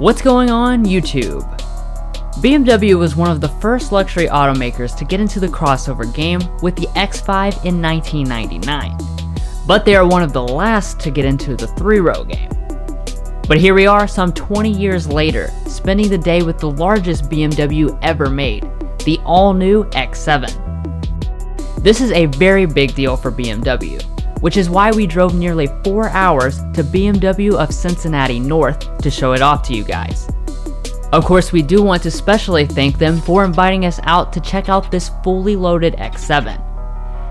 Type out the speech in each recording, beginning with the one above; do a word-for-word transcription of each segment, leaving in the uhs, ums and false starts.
What's going on, YouTube? B M W was one of the first luxury automakers to get into the crossover game with the X five in nineteen ninety-nine, but they are one of the last to get into the three-row game. But here we are some twenty years later, spending the day with the largest B M W ever made, the all-new X seven. This is a very big deal for B M W, which is why we drove nearly four hours to B M W of Cincinnati North to show it off to you guys. Of course, we do want to specially thank them for inviting us out to check out this fully loaded X seven.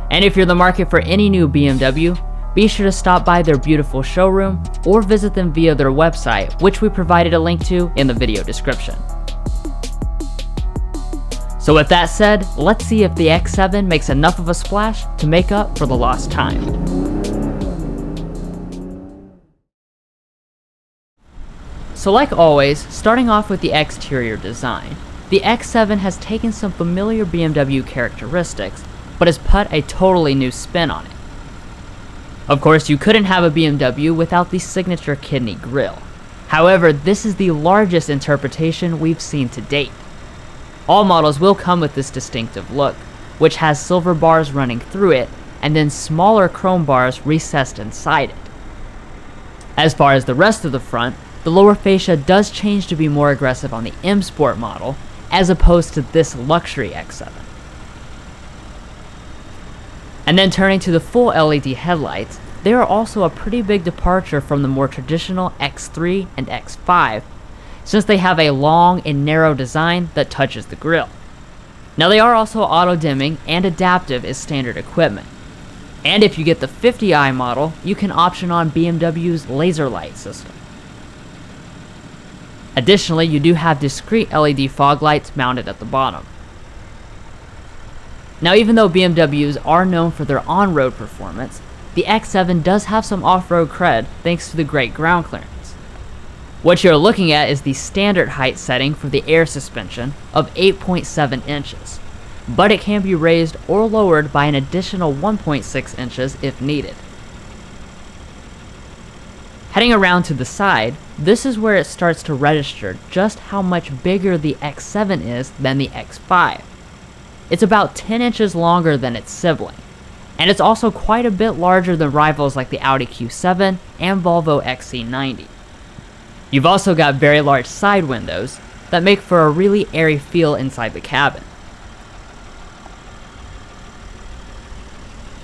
And if you're in the market for any new B M W, be sure to stop by their beautiful showroom or visit them via their website, which we provided a link to in the video description. So with that said, let's see if the X seven makes enough of a splash to make up for the lost time. So like always, starting off with the exterior design, the X seven has taken some familiar B M W characteristics, but has put a totally new spin on it. Of course, you couldn't have a B M W without the signature kidney grille. However, this is the largest interpretation we've seen to date. All models will come with this distinctive look, which has silver bars running through it, and then smaller chrome bars recessed inside it. As far as the rest of the front, the lower fascia does change to be more aggressive on the M Sport model, as opposed to this luxury X seven. And then turning to the full L E D headlights, they are also a pretty big departure from the more traditional X three and X five, since they have a long and narrow design that touches the grille. Now they are also auto-dimming and adaptive as standard equipment. And if you get the fifty i model, you can option on B M W's laser light system. Additionally, you do have discrete L E D fog lights mounted at the bottom. Now even though B M Ws are known for their on-road performance, the X seven does have some off-road cred thanks to the great ground clearance. What you're looking at is the standard height setting for the air suspension of eight point seven inches, but it can be raised or lowered by an additional one point six inches if needed. Heading around to the side, this is where it starts to register just how much bigger the X seven is than the X five. It's about ten inches longer than its sibling, and it's also quite a bit larger than rivals like the Audi Q seven and Volvo X C ninety. You've also got very large side windows that make for a really airy feel inside the cabin.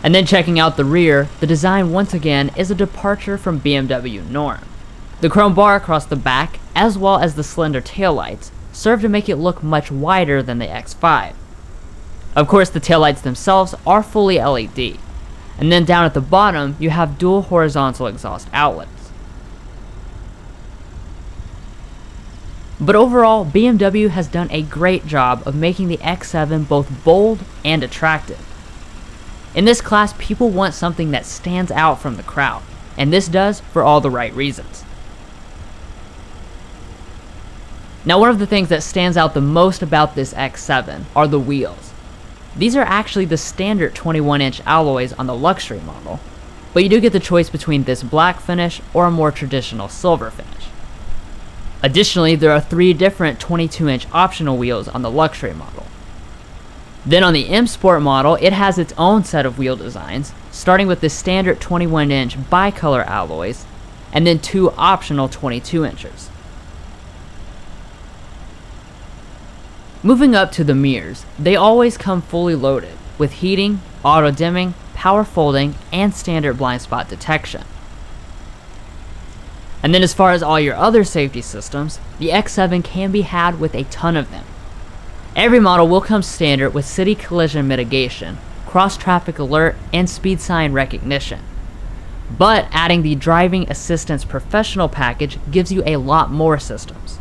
And then checking out the rear, the design once again is a departure from B M W norm. The chrome bar across the back, as well as the slender taillights, serve to make it look much wider than the X five. Of course, the taillights themselves are fully L E D. And then down at the bottom, you have dual horizontal exhaust outlets. But overall, B M W has done a great job of making the X seven both bold and attractive. In this class, people want something that stands out from the crowd, and this does for all the right reasons. Now, one of the things that stands out the most about this X seven are the wheels. These are actually the standard twenty-one inch alloys on the luxury model, but you do get the choice between this black finish or a more traditional silver finish. Additionally, there are three different twenty-two inch optional wheels on the luxury model. Then on the M Sport model, it has its own set of wheel designs, starting with the standard twenty-one inch bicolor alloys, and then two optional twenty-two inchers. Moving up to the mirrors, they always come fully loaded, with heating, auto-dimming, power folding, and standard blind spot detection. And then as far as all your other safety systems, the X seven can be had with a ton of them. Every model will come standard with city collision mitigation, cross-traffic alert, and speed sign recognition. But adding the Driving Assistance Professional package gives you a lot more systems.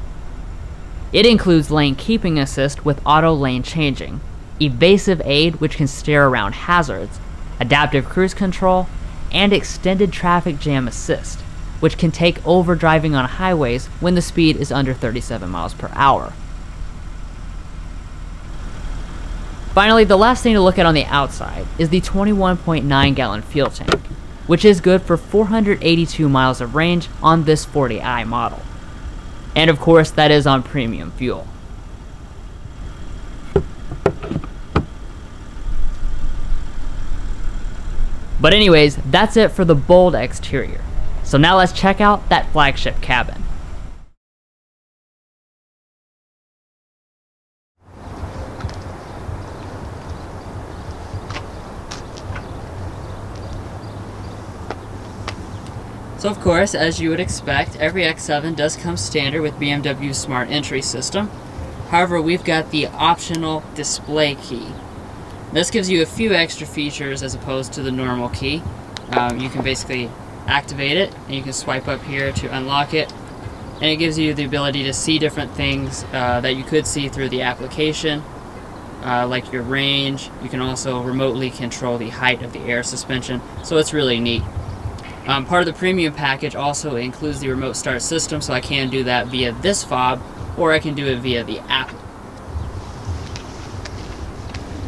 It includes lane keeping assist with auto lane changing, evasive aid which can steer around hazards, adaptive cruise control, and extended traffic jam assist, which can take over driving on highways when the speed is under thirty-seven miles per hour. Finally, the last thing to look at on the outside is the twenty-one point nine gallon fuel tank, which is good for four hundred eighty-two miles of range on this forty i model. And of course, that is on premium fuel. But anyways, that's it for the bold exterior. So now let's check out that flagship cabin. So of course, as you would expect, every X seven does come standard with B M W's smart entry system. However, we've got the optional display key. This gives you a few extra features as opposed to the normal key. Um, you can basically activate it, and you can swipe up here to unlock it, and it gives you the ability to see different things uh, that you could see through the application, uh, like your range. You can also remotely control the height of the air suspension, so it's really neat. Um, part of the premium package also includes the remote start system, so I can do that via this fob, or I can do it via the app.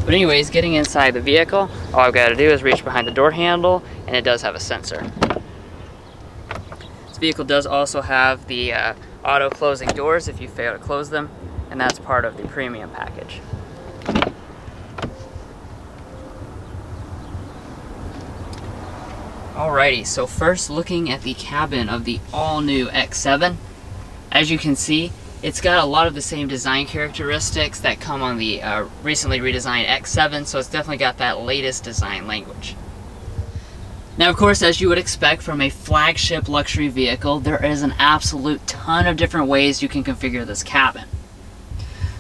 But anyways, getting inside the vehicle, all I've got to do is reach behind the door handle, and it does have a sensor. This vehicle does also have the uh, auto closing doors if you fail to close them, and that's part of the premium package. Alrighty, so first looking at the cabin of the all-new X seven, as you can see, it's got a lot of the same design characteristics that come on the uh, recently redesigned X seven, so it's definitely got that latest design language. Now of course, as you would expect from a flagship luxury vehicle, there is an absolute ton of different ways you can configure this cabin.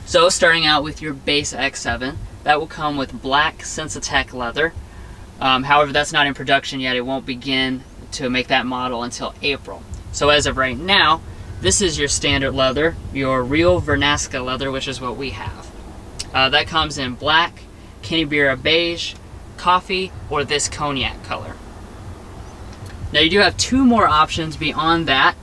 So starting out with your base X seven, that will come with black Sensatec leather. Um, however, that's not in production yet. It won't begin to make that model until April. So as of right now, this is your standard leather, your real Vernasca leather, which is what we have. Uh, that comes in black, Kennebira beige, coffee, or this cognac color. Now you do have two more options beyond that.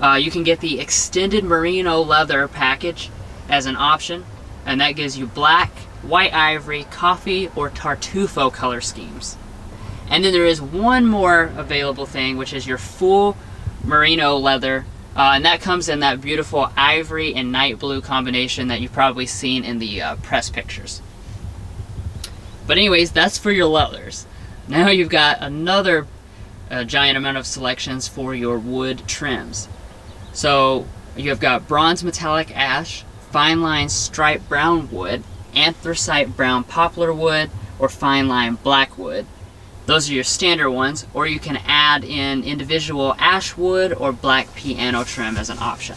Uh, you can get the extended merino leather package as an option, and that gives you black, white ivory, coffee, or tartufo color schemes. And then there is one more available thing, which is your full merino leather. Uh, and that comes in that beautiful ivory and night blue combination that you've probably seen in the uh, press pictures. But anyways, that's for your leathers. Now you've got another uh, giant amount of selections for your wood trims. So you've got bronze metallic ash, fine line striped brown wood, anthracite brown poplar wood, or fine line black wood. Those are your standard ones, or you can add in individual ash wood or black piano trim as an option.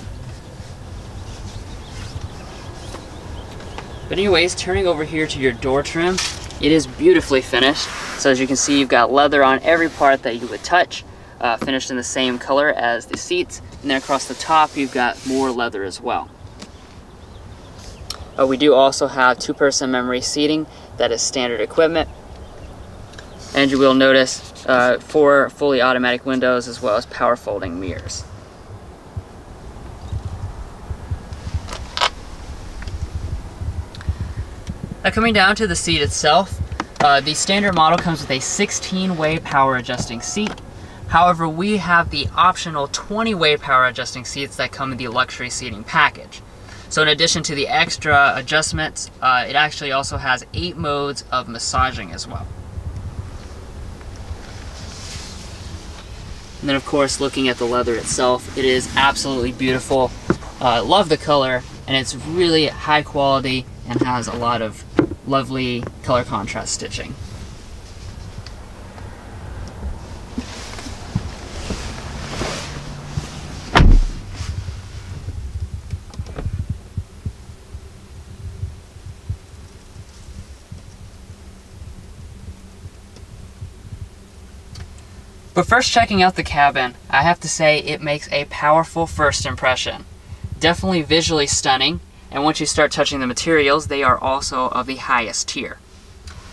But anyways, turning over here to your door trim, it is beautifully finished. So as you can see, you've got leather on every part that you would touch, uh, finished in the same color as the seats. And then across the top, you've got more leather as well. Uh, we do also have two-person memory seating that is standard equipment. And you will notice uh, four fully automatic windows as well as power folding mirrors. Now coming down to the seat itself, uh, the standard model comes with a sixteen way power adjusting seat. However, we have the optional twenty way power adjusting seats that come in the luxury seating package. So in addition to the extra adjustments, uh, it actually also has eight modes of massaging as well. And then of course, looking at the leather itself, it is absolutely beautiful. Uh, love the color, and it's really high quality and has a lot of lovely color contrast stitching. But first, checking out the cabin, I have to say it makes a powerful first impression. Definitely visually stunning, and once you start touching the materials, they are also of the highest tier.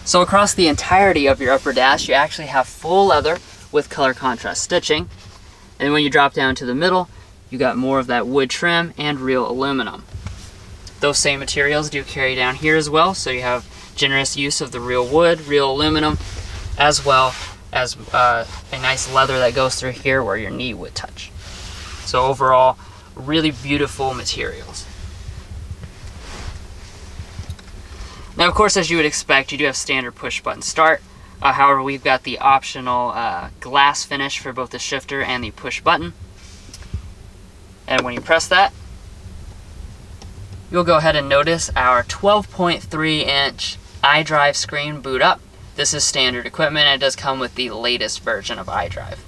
So across the entirety of your upper dash, you actually have full leather with color contrast stitching. And when you drop down to the middle, you got more of that wood trim and real aluminum. Those same materials do carry down here as well, so you have generous use of the real wood, real aluminum, as well as uh, a nice leather that goes through here where your knee would touch. So overall, really beautiful materials. Now, of course, as you would expect, you do have standard push button start. Uh, however, we've got the optional uh, glass finish for both the shifter and the push button. And when you press that, you'll go ahead and notice our twelve point three inch iDrive screen boot up. This is standard equipment, and it does come with the latest version of iDrive.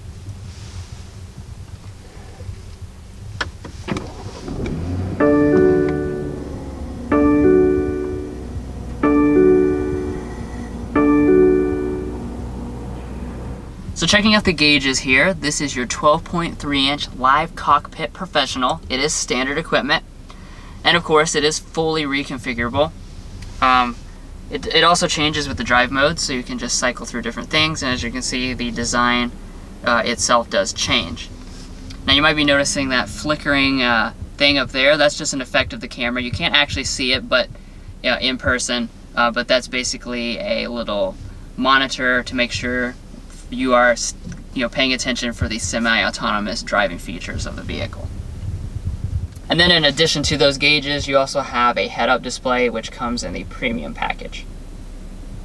So checking out the gauges here, this is your twelve point three inch Live Cockpit Professional. It is standard equipment, and of course it is fully reconfigurable. Um, it, it also changes with the drive mode, so you can just cycle through different things, and as you can see, the design uh, itself does change. Now you might be noticing that flickering uh, thing up there. That's just an effect of the camera. You can't actually see it, but you know, in person, uh, but that's basically a little monitor to make sure you are you know, paying attention for the semi-autonomous driving features of the vehicle. And then in addition to those gauges, you also have a head-up display, which comes in the premium package.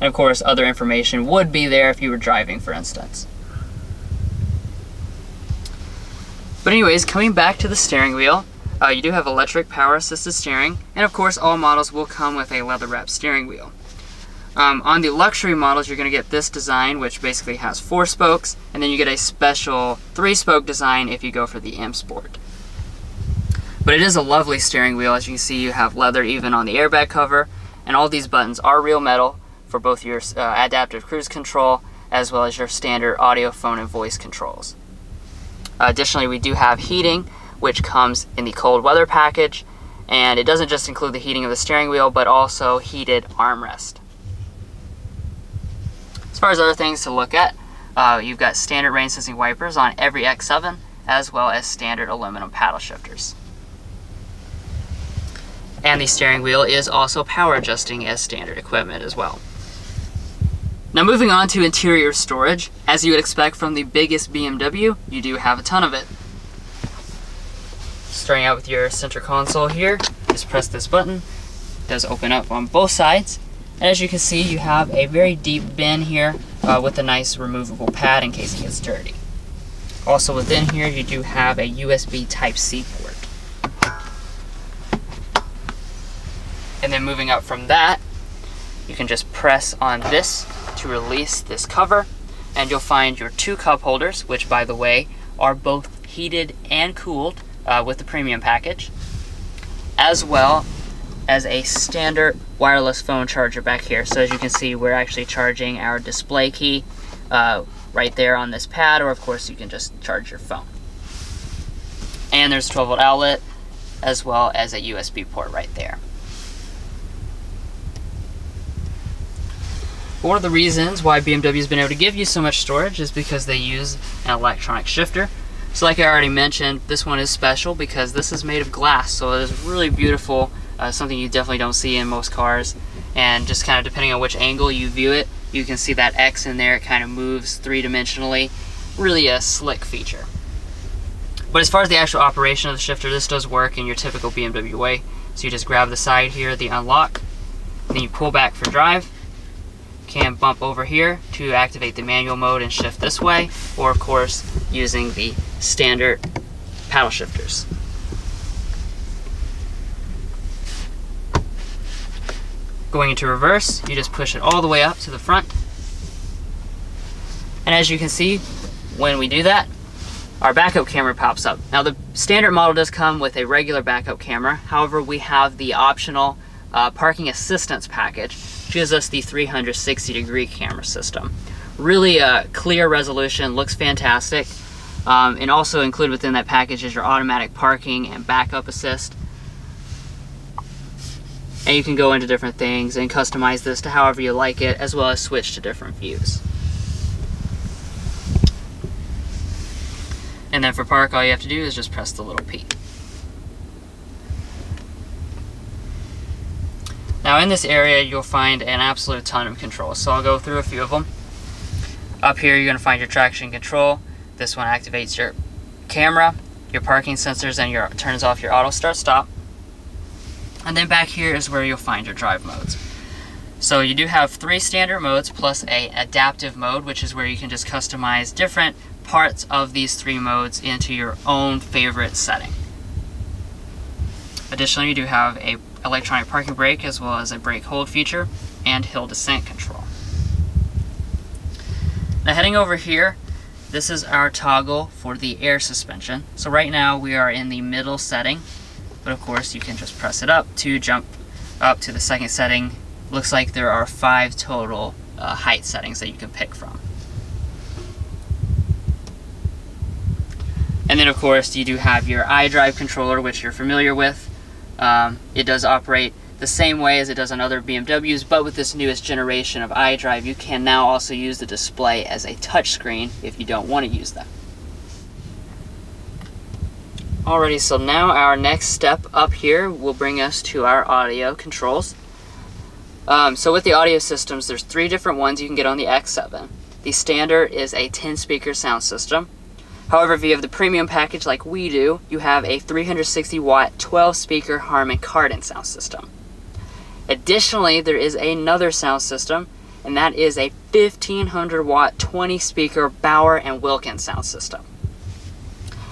And of course, other information would be there if you were driving, for instance. But anyways, coming back to the steering wheel, uh, you do have electric power-assisted steering, and of course, all models will come with a leather-wrapped steering wheel. Um, on the luxury models, you're going to get this design, which basically has four spokes, and then you get a special three-spoke design if you go for the M Sport. But it is a lovely steering wheel. As you can see, you have leather even on the airbag cover, and all these buttons are real metal for both your uh, adaptive cruise control as well as your standard audio, phone, and voice controls. Uh, additionally, we do have heating, which comes in the cold weather package, and it doesn't just include the heating of the steering wheel, but also heated armrest. As far as other things to look at, uh, you've got standard rain sensing wipers on every X seven, as well as standard aluminum paddle shifters. And the steering wheel is also power adjusting as standard equipment as well. Now moving on to interior storage, as you would expect from the biggest B M W, you do have a ton of it. Starting out with your center console here, just press this button. It does open up on both sides. And as you can see, you have a very deep bin here uh, with a nice removable pad in case it gets dirty. Also within here, you do have a U S B Type C port. And then moving up from that, you can just press on this to release this cover, and you'll find your two cup holders, which by the way, are both heated and cooled uh, with the premium package, as well as a standard wireless phone charger back here. So as you can see, we're actually charging our display key uh, right there on this pad, or of course you can just charge your phone. And there's a twelve volt outlet as well as a U S B port right there. One of the reasons why B M W has been able to give you so much storage is because they use an electronic shifter. So like I already mentioned, this one is special because this is made of glass, so it is really beautiful. Uh, something you definitely don't see in most cars, and just kind of depending on which angle you view it, you can see that X in there. It kind of moves three-dimensionally. Really a slick feature. But as far as the actual operation of the shifter, this does work in your typical B M W way. So you just grab the side here, the unlock, then you pull back for drive. Can bump over here to activate the manual mode and shift this way, or of course using the standard paddle shifters. Going into reverse, you just push it all the way up to the front. And as you can see, when we do that, our backup camera pops up. Now the standard model does come with a regular backup camera. However, we have the optional uh, parking assistance package, which gives us the three hundred sixty degree camera system. Really a clear resolution, looks fantastic. Um, and also included within that package is your automatic parking and backup assist. And you can go into different things and customize this to however you like it, as well as switch to different views. And then for park, all you have to do is just press the little P. Now in this area, you'll find an absolute ton of controls, so I'll go through a few of them. Up here, you're gonna find your traction control. This one activates your camera, your parking sensors, and your turns off your auto start stop. And then back here is where you'll find your drive modes. So you do have three standard modes plus a adaptive mode, which is where you can just customize different parts of these three modes into your own favorite setting. Additionally, you do have a electronic parking brake as well as a brake hold feature and hill descent control. Now heading over here, this is our toggle for the air suspension. So right now we are in the middle setting, but of course you can just press it up to jump up to the second setting. Looks like there are five total uh, height settings that you can pick from. And then of course you do have your iDrive controller, which you're familiar with. Um, it does operate the same way as it does on other B M Ws, but with this newest generation of iDrive, you can now also use the display as a touchscreen if you don't want to use that. Alrighty, so now our next step up here will bring us to our audio controls. Um, so with the audio systems, there's three different ones you can get on the X seven. The standard is a ten speaker sound system. However, if you have the premium package like we do, you have a three hundred sixty watt twelve speaker Harman Kardon sound system. Additionally, there is another sound system, and that is a fifteen hundred watt twenty speaker Bauer and Wilkins sound system.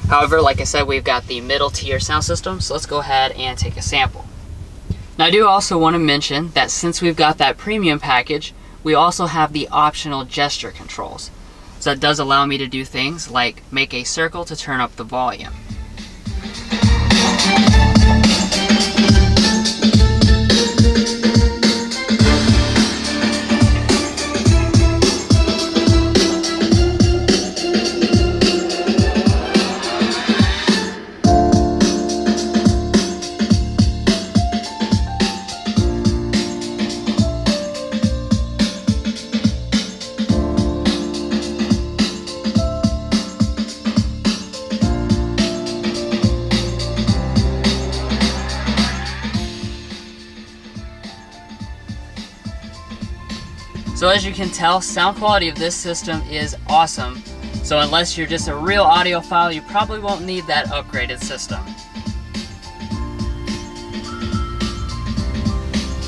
However, like I said, we've got the middle tier sound system, so let's go ahead and take a sample. Now, I do also want to mention that since we've got that premium package, we also have the optional gesture controls. So that does allow me to do things like make a circle to turn up the volume. So as you can tell, sound quality of this system is awesome. So unless you're just a real audiophile, you probably won't need that upgraded system.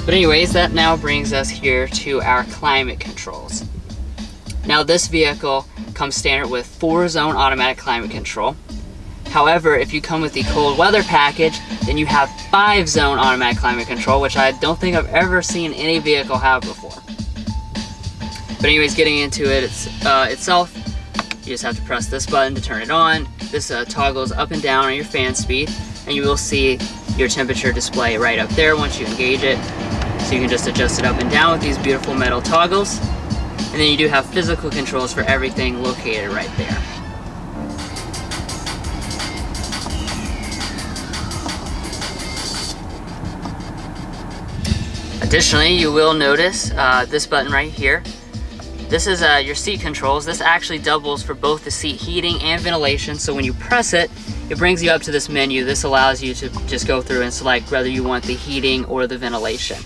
But anyways, that now brings us here to our climate controls. Now this vehicle comes standard with four zone automatic climate control. However, if you come with the cold weather package, then you have five zone automatic climate control, which I don't think I've ever seen any vehicle have before. But anyways, getting into it it's, uh, itself, you just have to press this button to turn it on. This uh, toggles up and down on your fan speed, and you will see your temperature display right up there once you engage it. So you can just adjust it up and down with these beautiful metal toggles. And then you do have physical controls for everything located right there. Additionally, you will notice uh, this button right here. This is uh, your seat controls. This actually doubles for both the seat heating and ventilation. So when you press it, it brings you up to this menu. This allows you to just go through and select whether you want the heating or the ventilation.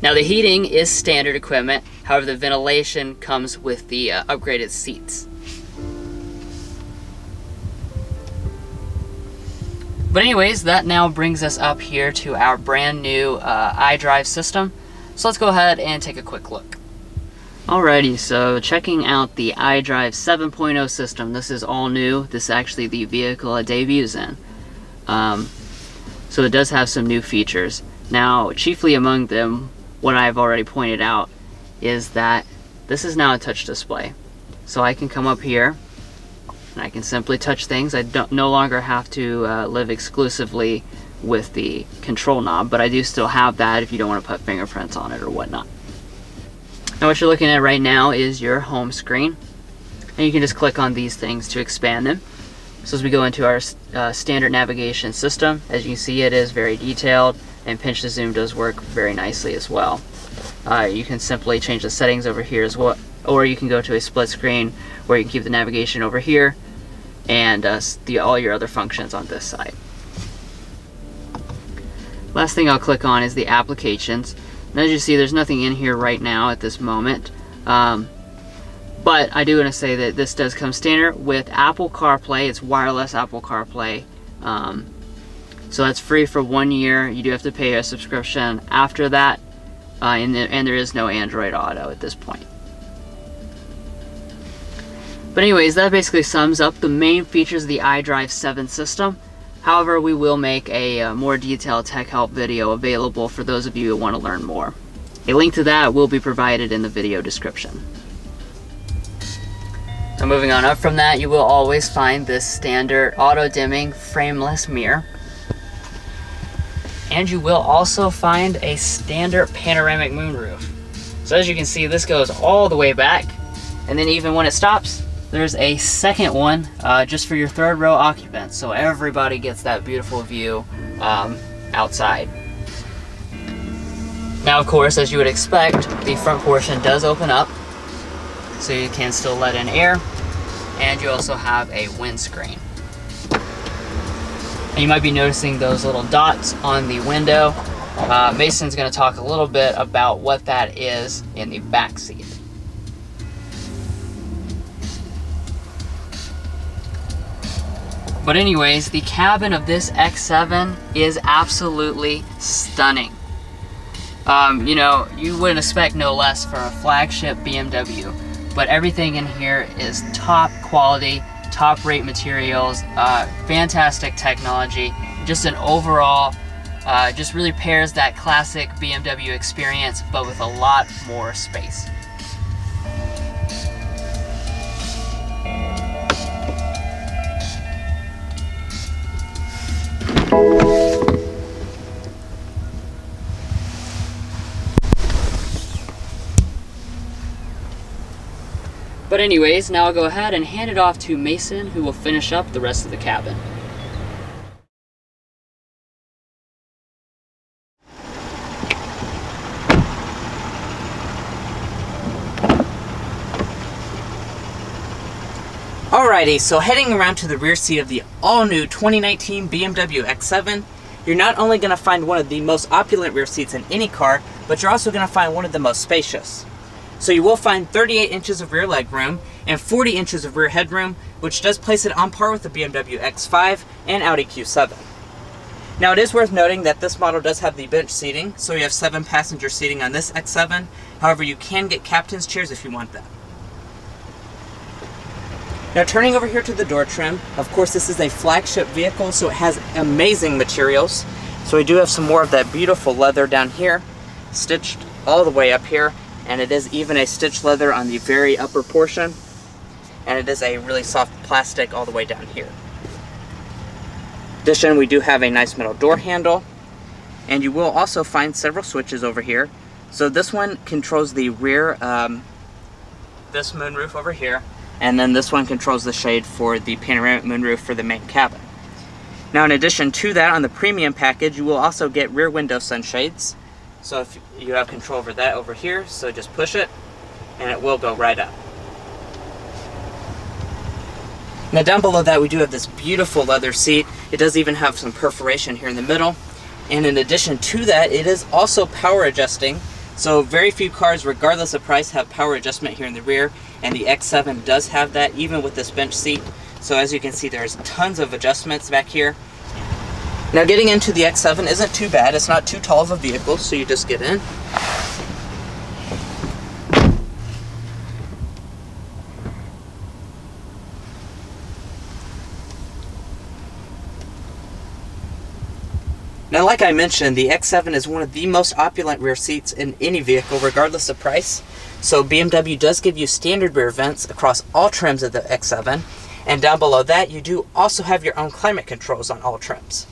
Now the heating is standard equipment. However, the ventilation comes with the uh, upgraded seats. But anyways, that now brings us up here to our brand new uh, iDrive system. So let's go ahead and take a quick look. Alrighty, so checking out the iDrive seven point oh system. This is all new. This is actually the vehicle it debuts in. Um, so it does have some new features. Now, chiefly among them, what I've already pointed out is that this is now a touch display. So I can come up here and I can simply touch things. I don't, no longer have to uh, live exclusively with the control knob, but I do still have that if you don't want to put fingerprints on it or whatnot. Now what you're looking at right now is your home screen, and you can just click on these things to expand them. So as we go into our uh, standard navigation system, as you can see, it is very detailed, and pinch to zoom does work very nicely as well. Uh, you can simply change the settings over here as well, or you can go to a split screen where you can keep the navigation over here and uh, the, all your other functions on this side. Last thing I'll click on is the applications. And as you see, there's nothing in here right now at this moment, um, but I do want to say that this does come standard with Apple CarPlay. It's wireless Apple CarPlay Um, so that's free for one year. You do have to pay a subscription after that, uh, and, the, and there is no Android Auto at this point. But anyways, that basically sums up the main features of the iDrive seven system. However, we will make a, a more detailed tech help video available for those of you who want to learn more. A link to that will be provided in the video description. So moving on up from that, you will always find this standard auto-dimming frameless mirror. And you will also find a standard panoramic moonroof. So as you can see, this goes all the way back. And then even when it stops, there's a second one uh, just for your third row occupants. So everybody gets that beautiful view um, outside. Now, of course, as you would expect, the front portion does open up, so you can still let in air, and you also have a windscreen. And you might be noticing those little dots on the window. Uh, Mason's going to talk a little bit about what that is in the back seat. But anyways, the cabin of this X seven is absolutely stunning. Um, you know, you wouldn't expect no less for a flagship B M W. But everything in here is top quality, top rate materials, uh, fantastic technology, just an overall, uh, just really pairs that classic B M W experience, but with a lot more space. But anyways, now I'll go ahead and hand it off to Mason, who will finish up the rest of the cabin. Alrighty, so heading around to the rear seat of the all-new twenty nineteen B M W X seven, you're not only going to find one of the most opulent rear seats in any car, but you're also going to find one of the most spacious. So you will find thirty-eight inches of rear leg room and forty inches of rear headroom, which does place it on par with the B M W X five and Audi Q seven. Now it is worth noting that this model does have the bench seating, so you have seven passenger seating on this X seven. However, you can get captain's chairs if you want that. Now turning over here to the door trim, of course this is a flagship vehicle, so it has amazing materials. So we do have some more of that beautiful leather down here, stitched all the way up here. And it is even a stitched leather on the very upper portion, and it is a really soft plastic all the way down here. In addition, we do have a nice metal door handle, and you will also find several switches over here. So this one controls the rear, um, this moonroof over here, and then this one controls the shade for the panoramic moonroof for the main cabin. Now in addition to that, on the premium package, you will also get rear window sunshades. So if you have control over that over here, so just push it and it will go right up. Now down below that, we do have this beautiful leather seat. It does even have some perforation here in the middle. And in addition to that, it is also power adjusting. So very few cars, regardless of price, have power adjustment here in the rear. And the X seven does have that, even with this bench seat. So as you can see, there's tons of adjustments back here. Now getting into the X seven isn't too bad. It's not too tall of a vehicle, so you just get in. Now like I mentioned, the X seven is one of the most opulent rear seats in any vehicle, regardless of price. So B M W does give you standard rear vents across all trims of the X seven. And down below that, you do also have your own climate controls on all trims.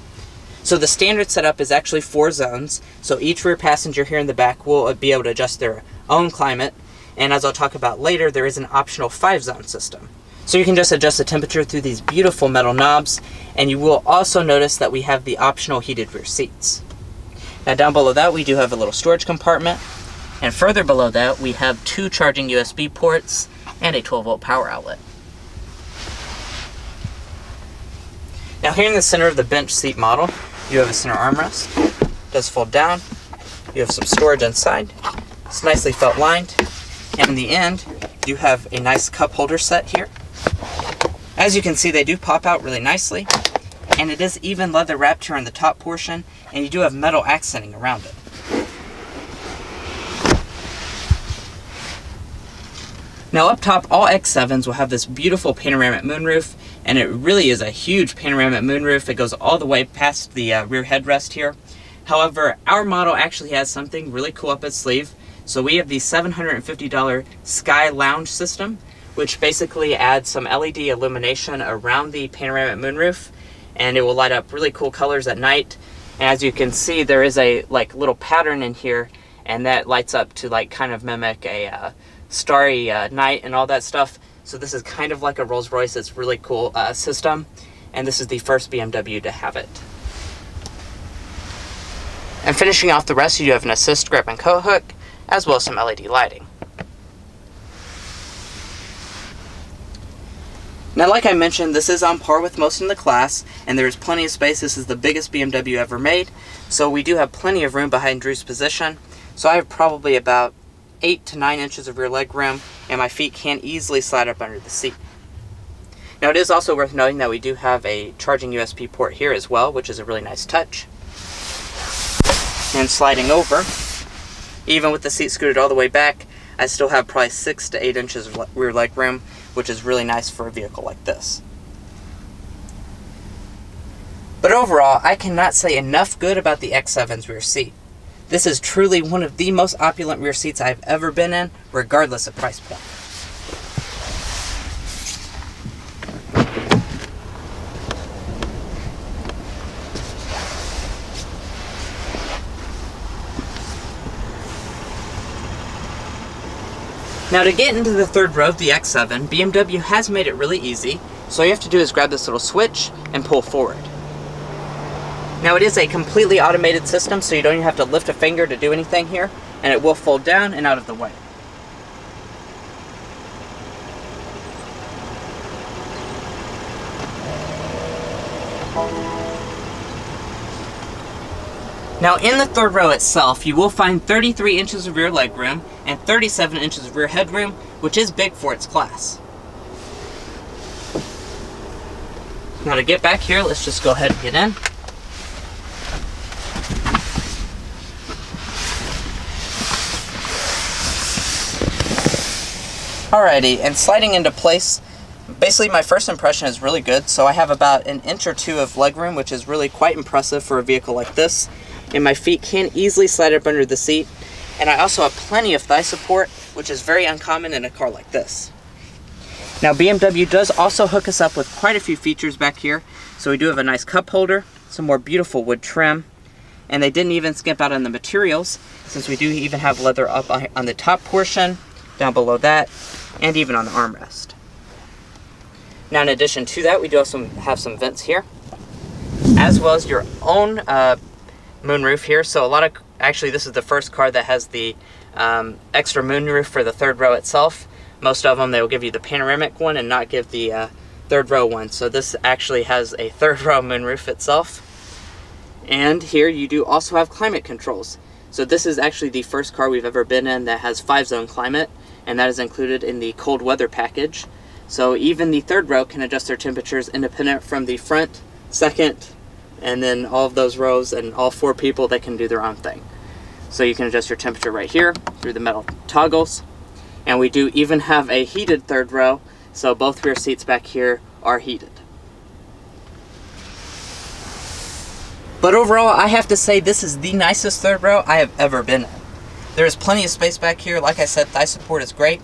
So the standard setup is actually four zones, so each rear passenger here in the back will be able to adjust their own climate, and as I'll talk about later, there is an optional five zone system. So you can just adjust the temperature through these beautiful metal knobs, and you will also notice that we have the optional heated rear seats. Now down below that, we do have a little storage compartment, and further below that, we have two charging U S B ports and a twelve volt power outlet. Now here in the center of the bench seat model, you have a center armrest. It does fold down. You have some storage inside. It's nicely felt lined. And in the end, you have a nice cup holder set here. As you can see, they do pop out really nicely. and it is even leather wrapped here in the top portion, and you do have metal accenting around it. Now up top, all X sevens will have this beautiful panoramic moonroof, and it really is a huge panoramic moonroof. It goes all the way past the uh, rear headrest here. However, our model actually has something really cool up its sleeve. So we have the seven hundred fifty dollar Sky Lounge system, which basically adds some L E D illumination around the panoramic moonroof, and it will light up really cool colors at night. As you can see, there is a like little pattern in here, and that lights up to like kind of mimic a uh, starry uh, night and all that stuff. So this is kind of like a Rolls-Royce. It's really cool uh, system, and this is the first B M W to have it. And finishing off the rest, you do have an assist grip and co hook, as well as some L E D lighting. Now, like I mentioned, this is on par with most in the class, and there is plenty of space. This is the biggest B M W ever made, so we do have plenty of room behind Drew's position. So I have probably about eight to nine inches of rear leg room, and my feet can easily slide up under the seat. Now, it is also worth noting that we do have a charging U S B port here as well, which is a really nice touch. And sliding over, even with the seat scooted all the way back, I still have probably six to eight inches of le- rear leg room, which is really nice for a vehicle like this. But overall, I cannot say enough good about the X seven's rear seat. This is truly one of the most opulent rear seats I've ever been in, regardless of price point. Now, to get into the third row of the X seven, B M W has made it really easy, so all you have to do is grab this little switch and pull forward. Now, it is a completely automated system, so you don't even have to lift a finger to do anything here, and it will fold down and out of the way. Now, in the third row itself, you will find thirty-three inches of rear leg room and thirty-seven inches of rear headroom, which is big for its class. Now, to get back here, let's just go ahead and get in. Alrighty, and sliding into place, basically my first impression is really good. So I have about an inch or two of leg room, which is really quite impressive for a vehicle like this. And my feet can easily slide up under the seat. And I also have plenty of thigh support, which is very uncommon in a car like this. Now, B M W does also hook us up with quite a few features back here. So we do have a nice cup holder, some more beautiful wood trim, and they didn't even skimp out on the materials, since we do even have leather up on the top portion, down below that, and even on the armrest. Now, in addition to that, we do also have some vents here, as well as your own uh, moonroof here. So a lot of, actually this is the first car that has the um, extra moonroof for the third row itself. Most of them, they will give you the panoramic one and not give the uh, third row one. So this actually has a third row moonroof itself. And here you do also have climate controls. So this is actually the first car we've ever been in that has five zone climate, and that is included in the cold weather package. So even the third row can adjust their temperatures independent from the front, second, and then all of those rows and all four people, they can do their own thing. So you can adjust your temperature right here through the metal toggles. And we do even have a heated third row, so both rear seats back here are heated. But overall, I have to say this is the nicest third row I have ever been in. There is plenty of space back here. Like I said, thigh support is great.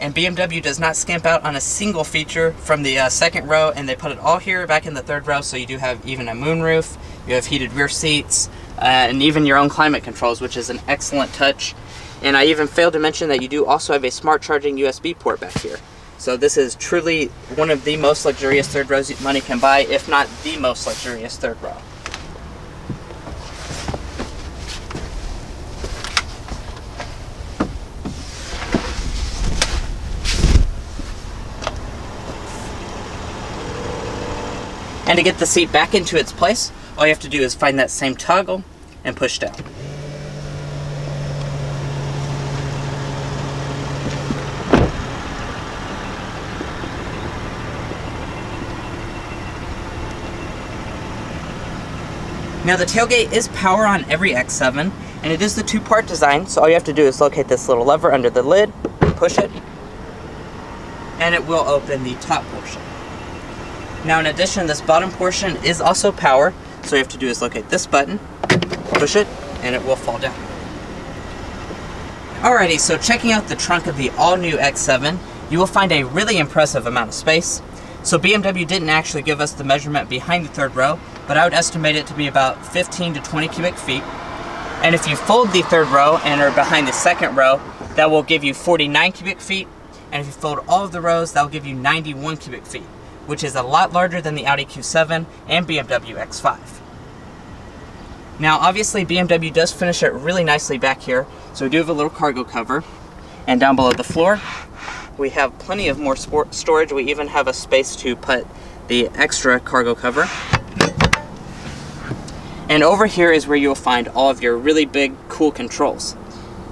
And B M W does not skimp out on a single feature from the uh, second row, and they put it all here back in the third row, so you do have even a moonroof, you have heated rear seats, uh, and even your own climate controls, which is an excellent touch. And I even failed to mention that you do also have a smart charging U S B port back here. So this is truly one of the most luxurious third rows money can buy, if not the most luxurious third row. And to get the seat back into its place, all you have to do is find that same toggle and push down. Now the tailgate is power on every X seven, and it is the two-part design, so all you have to do is locate this little lever under the lid, push it, and it will open the top portion. Now in addition, this bottom portion is also power, so all you have to do is locate this button, push it, and it will fall down. Alrighty, so checking out the trunk of the all-new X seven, you will find a really impressive amount of space. So B M W didn't actually give us the measurement behind the third row, but I would estimate it to be about fifteen to twenty cubic feet. And if you fold the third row and are behind the second row, that will give you forty-nine cubic feet. And if you fold all of the rows, that will give you ninety-one cubic feet, which is a lot larger than the Audi Q seven and B M W X five. Now obviously B M W does finish it really nicely back here, so we do have a little cargo cover. And down below the floor, we have plenty of more sport storage. We even have a space to put the extra cargo cover. And over here is where you'll find all of your really big, cool controls.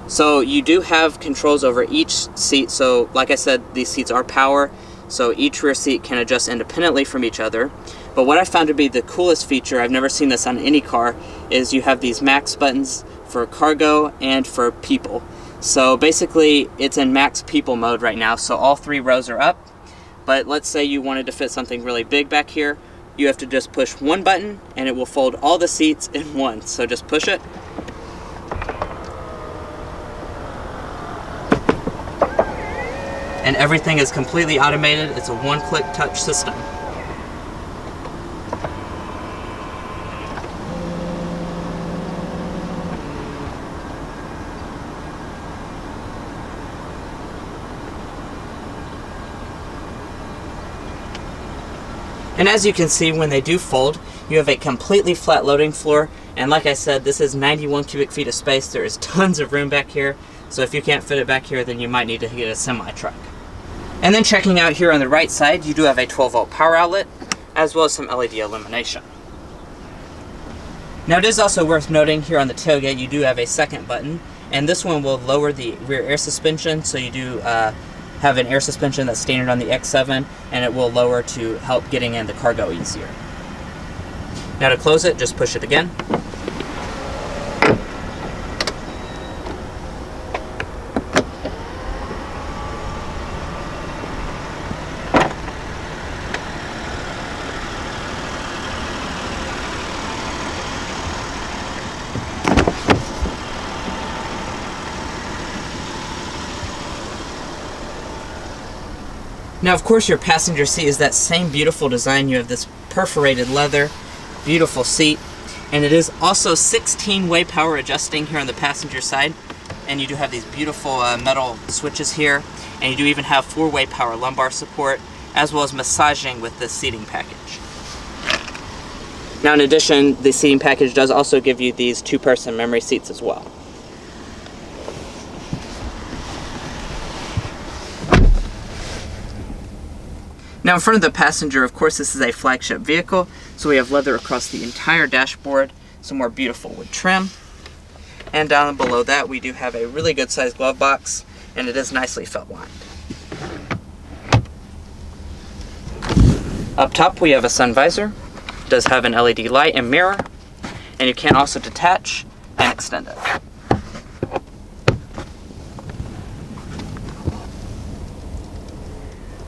So you do have controls over each seat. So like I said, these seats are power, so each rear seat can adjust independently from each other. But what I found to be the coolest feature, I've never seen this on any car, is you have these max buttons for cargo and for people. So basically it's in max people mode right now, so all three rows are up. But let's say you wanted to fit something really big back here, you have to just push one button and it will fold all the seats in one. So just push it. And everything is completely automated. It's a one-click touch system. And as you can see, when they do fold, you have a completely flat loading floor. And like I said, this is ninety-one cubic feet of space. There is tons of room back here. So if you can't fit it back here, then you might need to get a semi-truck. And then checking out here on the right side, you do have a twelve volt power outlet, as well as some L E D illumination. Now it is also worth noting here on the tailgate, you do have a second button, and this one will lower the rear air suspension. So you do uh, have an air suspension that's standard on the X seven, and it will lower to help getting in the cargo easier. Now to close it, just push it again. Now of course your passenger seat is that same beautiful design. You have this perforated leather, beautiful seat, and it is also sixteen way power adjusting here on the passenger side, and you do have these beautiful uh, metal switches here, and you do even have four way power lumbar support, as well as massaging with the seating package. Now in addition, the seating package does also give you these two-person memory seats as well. Now in front of the passenger, of course, this is a flagship vehicle, so we have leather across the entire dashboard, some more beautiful wood trim. And down below that, we do have a really good sized glove box, and it is nicely felt lined. Up top, we have a sun visor. It does have an L E D light and mirror, and you can also detach and extend it.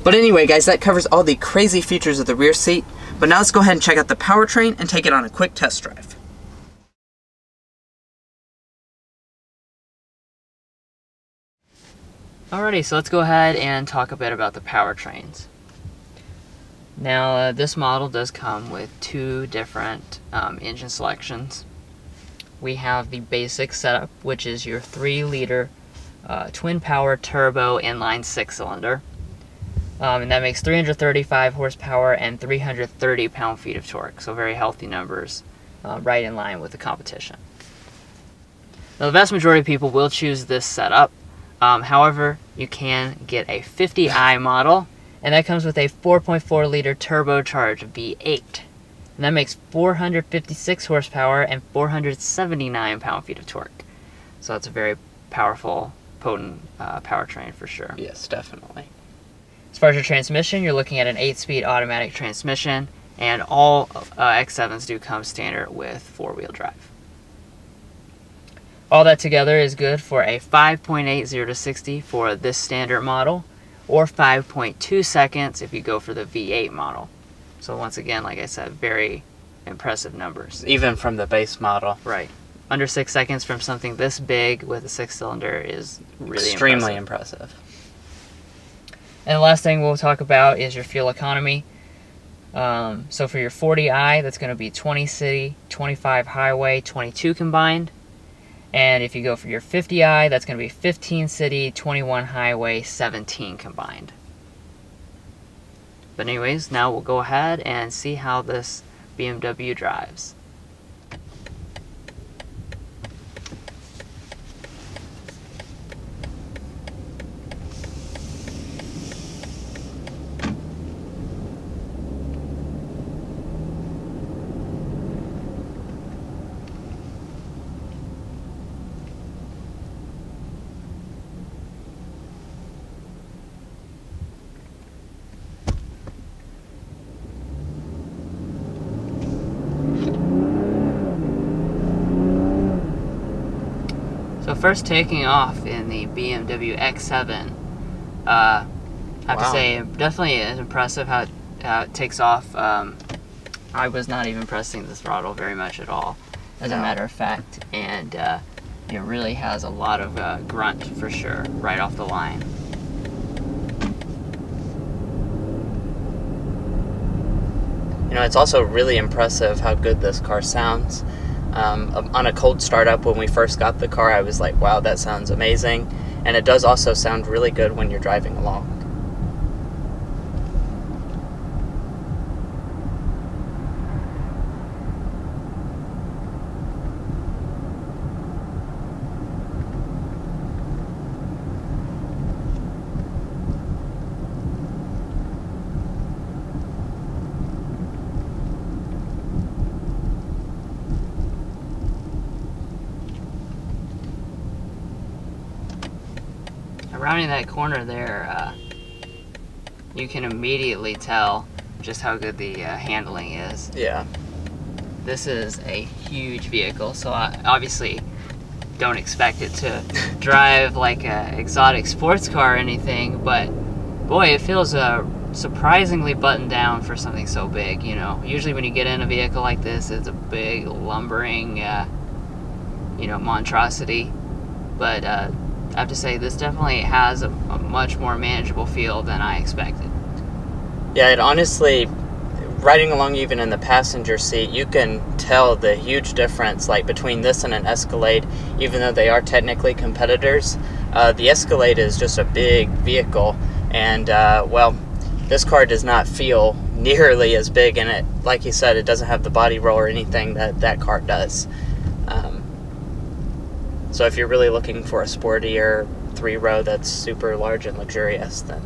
But anyway guys, that covers all the crazy features of the rear seat, but now let's go ahead and check out the powertrain and take it on a quick test drive. Alrighty, so let's go ahead and talk a bit about the powertrains. Now uh, this model does come with two different um, engine selections. We have the basic setup, which is your three liter uh, twin power turbo inline six cylinder. Um, and that makes three hundred thirty-five horsepower and three hundred thirty pound-feet of torque, so very healthy numbers, uh, right in line with the competition. Now the vast majority of people will choose this setup. Um, however, you can get a fifty i model, and that comes with a four point four liter turbocharged V eight. And that makes four hundred fifty-six horsepower and four hundred seventy-nine pound-feet of torque. So that's a very powerful, potent uh, powertrain for sure. Yes, definitely. As far as your transmission, you're looking at an eight speed automatic transmission and all uh, X sevens do come standard with four-wheel drive. All that together is good for a five point eight zero to sixty for this standard model, or five point two seconds if you go for the V eight model. So once again, like I said, very impressive numbers. Even from the base model. Right. Under six seconds from something this big with a six-cylinder is really extremely impressive. impressive. And the last thing we'll talk about is your fuel economy. Um, so for your forty i, that's going to be twenty city, twenty-five highway, twenty-two combined. And if you go for your fifty i, that's going to be fifteen city, twenty-one highway, seventeen combined. But anyways, now we'll go ahead and see how this B M W drives. First taking off in the B M W X seven, uh, I have wow. to say, definitely is impressive how it, how it takes off. Um, I was not even pressing the throttle very much at all, as no. a matter of fact, and uh, it really has a lot of uh, grunt for sure, right off the line. You know, it's also really impressive how good this car sounds. Um, on a cold startup when we first got the car, I was like, wow, that sounds amazing. And it does also sound really good when you're driving along. Rounding that corner there, uh, you can immediately tell just how good the uh, handling is. Yeah. This is a huge vehicle, so I obviously don't expect it to drive like an exotic sports car or anything, but boy, it feels uh, surprisingly buttoned down for something so big, you know. Usually when you get in a vehicle like this, it's a big, lumbering, uh, you know, monstrosity, but uh, I have to say, this definitely has a, a much more manageable feel than I expected. Yeah, it honestly, riding along even in the passenger seat, you can tell the huge difference, like between this and an Escalade, even though they are technically competitors. Uh, the Escalade is just a big vehicle, and uh, well, this car does not feel nearly as big, and it, like you said, it doesn't have the body roll or anything that that car does. Um, So if you're really looking for a sportier three-row that's super large and luxurious, then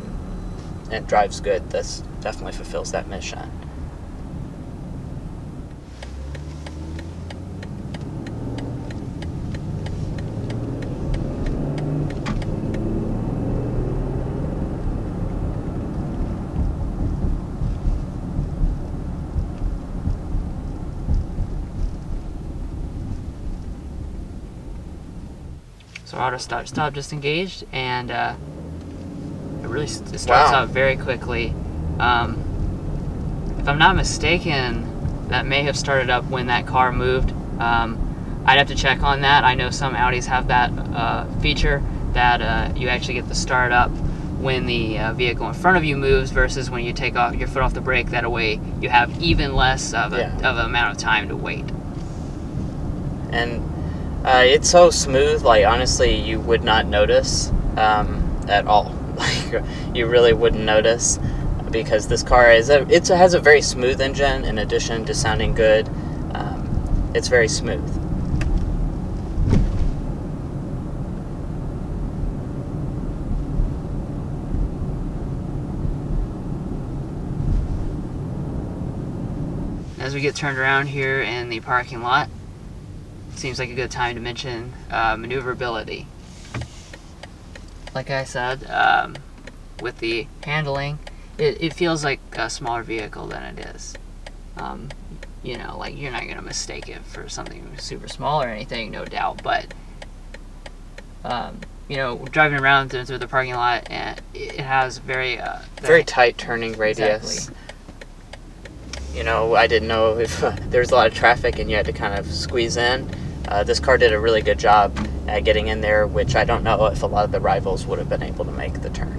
it drives good. This definitely fulfills that mission. So auto start stop just engaged, and uh, it really st starts wow. out very quickly. Um, if I'm not mistaken, that may have started up when that car moved. Um, I'd have to check on that. I know some Audis have that uh, feature that uh, you actually get the start up when the uh, vehicle in front of you moves versus when you take off your foot off the brake. That way you have even less of, a, yeah. of an amount of time to wait. And Uh, it's so smooth, like honestly you would not notice um, at all. Like you really wouldn't notice, because this car is a, it's a, has a very smooth engine in addition to sounding good. Um, it's very smooth. As we get turned around here in the parking lot, seems like a good time to mention uh, maneuverability. Like I said, um, with the handling, it, it feels like a smaller vehicle than it is. Um, you know, like you're not gonna mistake it for something super small or anything, no doubt. But um, you know, driving around through the parking lot, and it has very uh, very that, tight turning radius. Exactly. You know, I didn't know if uh, there was a lot of traffic and you had to kind of squeeze in. Uh, this car did a really good job at getting in there, which I don't know if a lot of the rivals would have been able to make the turn.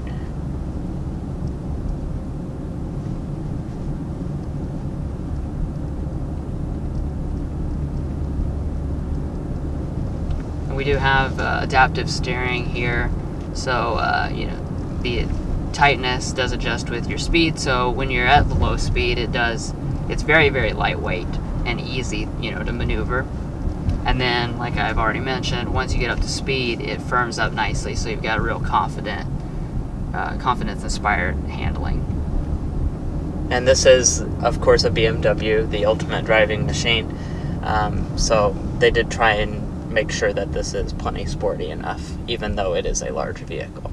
And we do have uh, adaptive steering here, so uh, you know, the tightness does adjust with your speed. So when you're at the low speed, it does. It's very, very lightweight and easy, you know, to maneuver. And then, like I've already mentioned, once you get up to speed, it firms up nicely, so you've got a real confident, uh, confidence-inspired handling. And this is, of course, a B M W, the ultimate driving machine. Um, so they did try and make sure that this is plenty sporty enough, even though it is a large vehicle.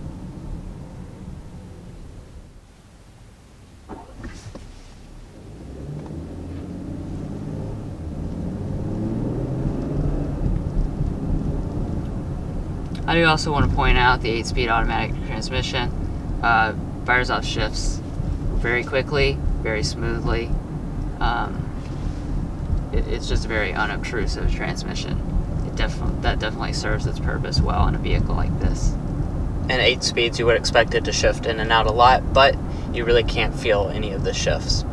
I do also want to point out the eight-speed automatic transmission uh, fires off shifts very quickly, very smoothly. Um, it, it's just a very unobtrusive transmission. It def- that definitely serves its purpose well in a vehicle like this. And eight speeds, you would expect it to shift in and out a lot, but you really can't feel any of the shifts.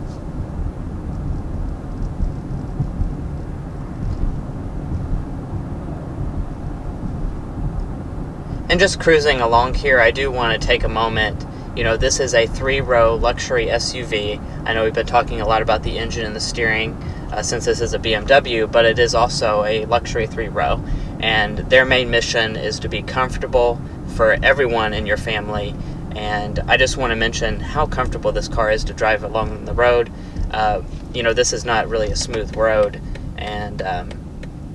And just cruising along here, I do want to take a moment. You know, this is a three-row luxury S U V. I know we've been talking a lot about the engine and the steering uh, since this is a B M W, but it is also a luxury three-row. And their main mission is to be comfortable for everyone in your family. And I just want to mention how comfortable this car is to drive along the road. Uh, you know, this is not really a smooth road, and um,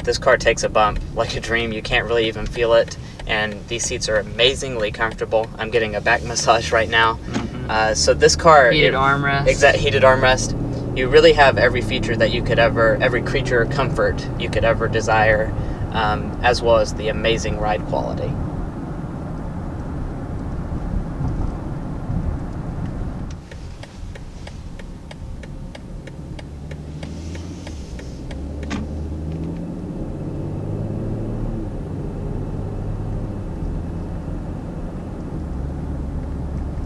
this car takes a bump like a dream. You can't really even feel it. And these seats are amazingly comfortable. I'm getting a back massage right now. Mm-hmm. uh, so this car, heated armrest, exact heated armrest. You really have every feature that you could ever, every creature of comfort you could ever desire, um, as well as the amazing ride quality.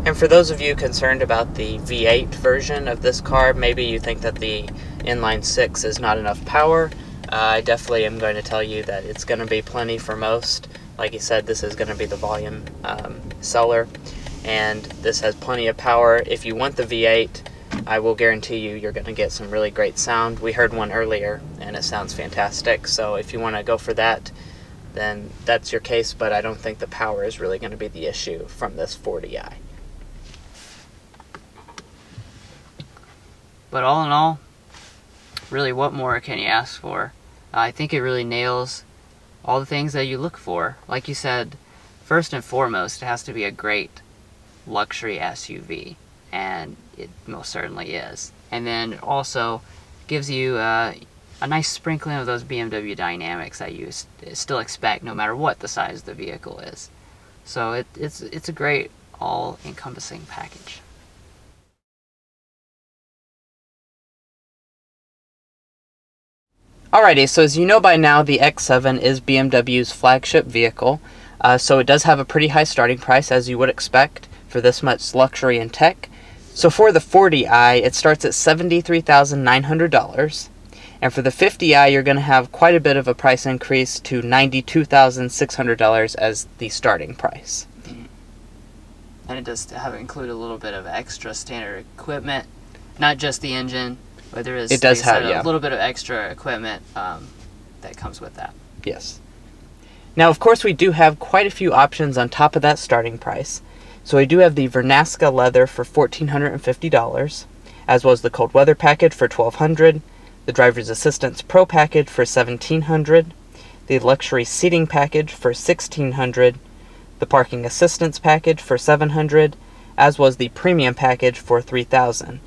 And for those of you concerned about the V eight version of this car, maybe you think that the inline six is not enough power. Uh, I definitely am going to tell you that it's going to be plenty for most. Like you said, this is going to be the volume um, seller, and this has plenty of power. If you want the V eight, I will guarantee you you're going to get some really great sound. We heard one earlier, and it sounds fantastic. So if you want to go for that, then that's your case. But I don't think the power is really going to be the issue from this forty i. But all in all, really, what more can you ask for? Uh, I think it really nails all the things that you look for. Like you said, first and foremost, it has to be a great luxury S U V, and it most certainly is. And then it also gives you uh, a nice sprinkling of those B M W dynamics that you st- still expect no matter what the size of the vehicle is. So it, it's, it's a great all-encompassing package. Alrighty, so as you know by now, the X seven is B M W's flagship vehicle, uh, so it does have a pretty high starting price, as you would expect, for this much luxury and tech. So for the forty i, it starts at seventy-three thousand nine hundred dollars, and for the fifty i, you're going to have quite a bit of a price increase to ninety-two thousand six hundred dollars as the starting price. And it does have include a little bit of extra standard equipment, not just the engine. But there is it does have, yeah. a little bit of extra equipment um, that comes with that. Yes. Now, of course, we do have quite a few options on top of that starting price. So we do have the Vernasca leather for one thousand four hundred fifty dollars, as well as the cold weather package for twelve hundred dollars, the driver's assistance pro package for seventeen hundred dollars, the luxury seating package for sixteen hundred dollars, the parking assistance package for seven hundred dollars, as well as the premium package for three thousand dollars.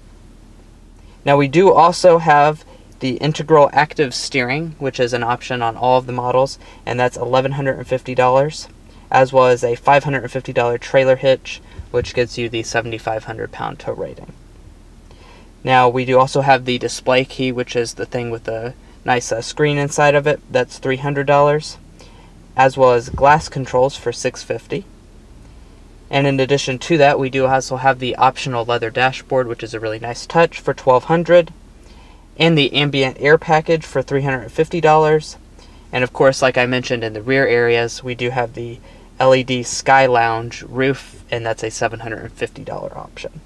Now we do also have the integral active steering, which is an option on all of the models, and that's eleven fifty, as well as a five hundred fifty dollar trailer hitch, which gets you the seventy-five hundred pound tow rating. Now we do also have the display key, which is the thing with the nice uh, screen inside of it. That's three hundred dollars, as well as glass controls for six hundred fifty dollars. And in addition to that, we do also have the optional leather dashboard, which is a really nice touch, for twelve hundred dollars, and the ambient air package for three hundred fifty dollars. And of course, like I mentioned, in the rear areas, we do have the L E D Sky Lounge roof, and that's a seven hundred fifty dollar option.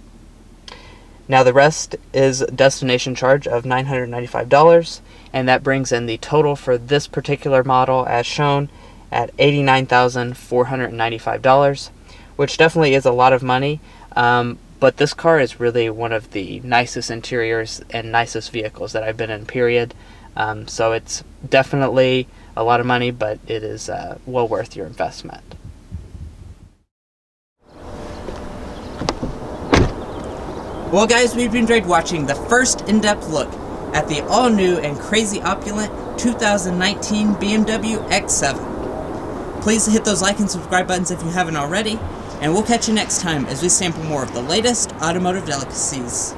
Now the rest is destination charge of nine hundred ninety-five dollars, and that brings in the total for this particular model as shown at eighty-nine thousand four hundred ninety-five dollars, which definitely is a lot of money, um, but this car is really one of the nicest interiors and nicest vehicles that I've been in, period. Um, so it's definitely a lot of money, but it is uh, well worth your investment. Well guys, we've enjoyed watching the first in-depth look at the all-new and crazy opulent two thousand nineteen B M W X seven. Please hit those like and subscribe buttons if you haven't already, and we'll catch you next time as we sample more of the latest automotive delicacies.